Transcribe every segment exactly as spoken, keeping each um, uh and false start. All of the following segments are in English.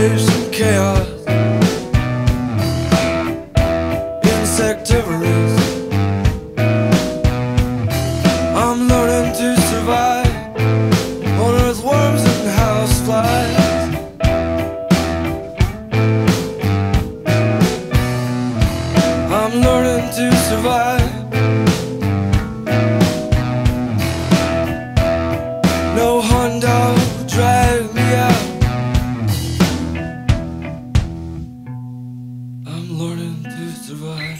waves and chaos. Insectivoras, I'm learning to survive on earthworms and houseflies. I'm learning to survive. No Honda will drive me out. I'm learning to survive.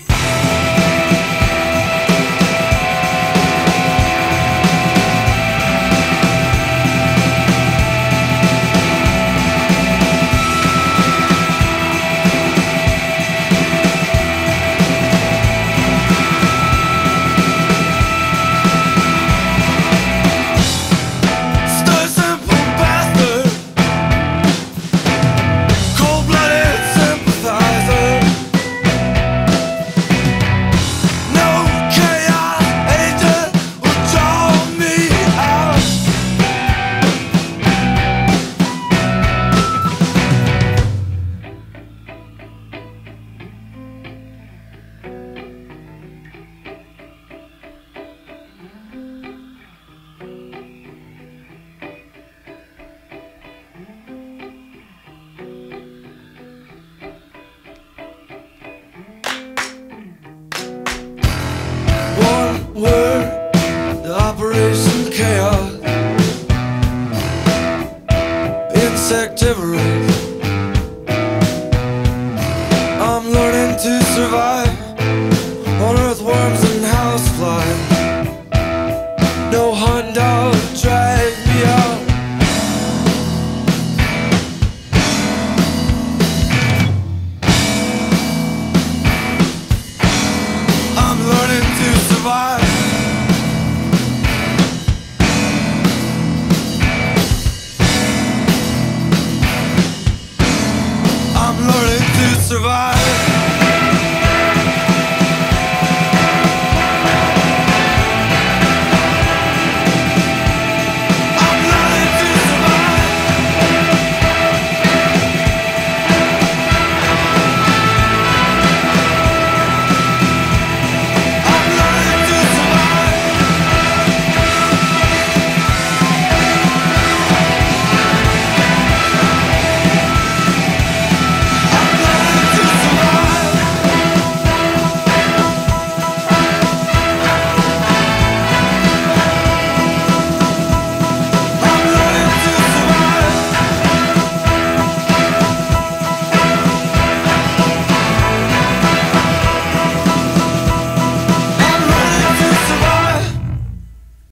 Word, the Operation Chaos, Insectivora.